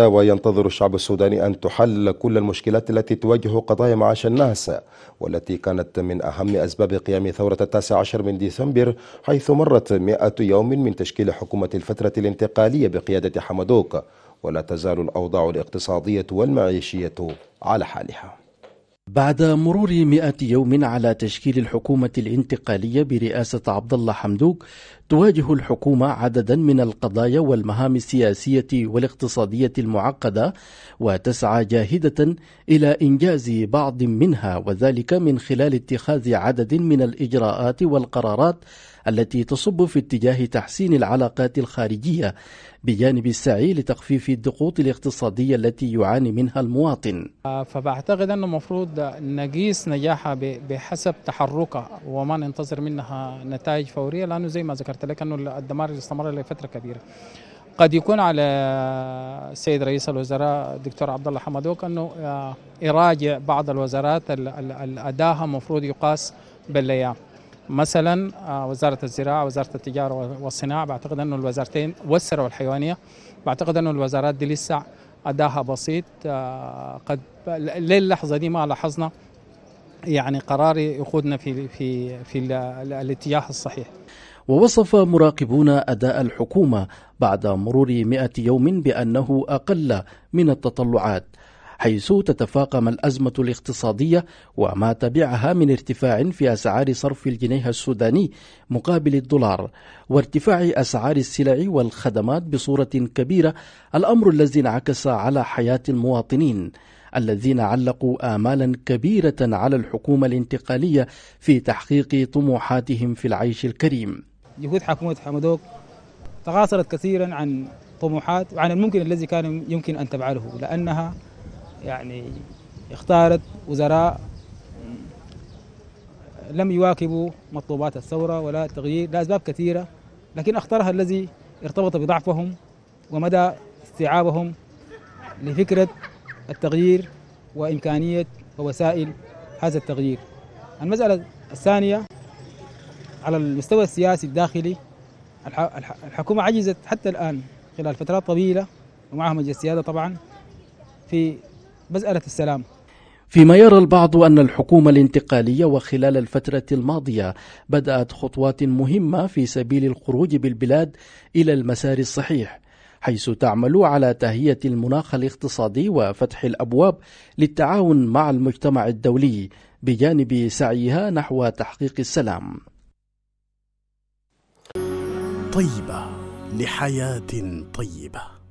وينتظر الشعب السوداني أن تحل كل المشكلات التي تواجه قضايا معاش الناس، والتي كانت من أهم أسباب قيام ثورة 19 من ديسمبر، حيث مرت 100 يوم من تشكيل حكومة الفترة الانتقالية بقيادة حمدوك، ولا تزال الأوضاع الاقتصادية والمعيشية على حالها. بعد مرور 100 يوم على تشكيل الحكومة الانتقالية برئاسة عبد الله حمدوك، تواجه الحكومة عددا من القضايا والمهام السياسية والاقتصادية المعقدة، وتسعى جاهدة إلى إنجاز بعض منها، وذلك من خلال اتخاذ عدد من الإجراءات والقرارات التي تصب في اتجاه تحسين العلاقات الخارجية، بجانب السعي لتخفيف الضغوط الاقتصادية التي يعاني منها المواطن. فبعتقد أنه المفروض نقيس نجاحها بحسب تحركها وما ننتظر منها نتائج فورية، لأنه زي ما ذكرت لك أنه الدمار استمر لفترة كبيرة. قد يكون على السيد رئيس الوزراء الدكتور عبد الله حمدوك أنه يراجع بعض الوزارات الأداها مفروض يقاس بالأيام، مثلا وزارة الزراعة، وزارة التجارة والصناعة، بعتقد أنه الوزارتين والثروة الحيوانية، بعتقد أنه الوزارات دي لسه أداها بسيط. قد للحظة دي ما لاحظنا يعني قرار يقودنا في الاتجاه الصحيح. ووصف مراقبون أداء الحكومة بعد مرور 100 يوم بأنه أقل من التطلعات، حيث تتفاقم الأزمة الاقتصادية وما تبعها من ارتفاع في أسعار صرف الجنيه السوداني مقابل الدولار، وارتفاع أسعار السلع والخدمات بصورة كبيرة، الأمر الذي انعكس على حياة المواطنين الذين علقوا آمالا كبيرة على الحكومة الانتقالية في تحقيق طموحاتهم في العيش الكريم. جهود حكومة حمدوك تقاصرت كثيرا عن طموحات وعن الممكن الذي كان يمكن أن تفعله، لأنها يعني اختارت وزراء لم يواكبوا مطلوبات الثورة ولا التغيير لأسباب كثيرة، لكن اختارها الذي ارتبط بضعفهم ومدى استيعابهم لفكرة التغيير وإمكانية ووسائل هذا التغيير. المسألة الثانية على المستوى السياسي الداخلي، الحكومة عجزت حتى الآن خلال فترات طويلة ومعها مجلس السيادة طبعا في مسألة السلام. فيما يرى البعض أن الحكومة الانتقالية وخلال الفترة الماضية بدأت خطوات مهمة في سبيل الخروج بالبلاد إلى المسار الصحيح، حيث تعمل على تهيئة المناخ الاقتصادي وفتح الأبواب للتعاون مع المجتمع الدولي، بجانب سعيها نحو تحقيق السلام. طيبة لحياة طيبة.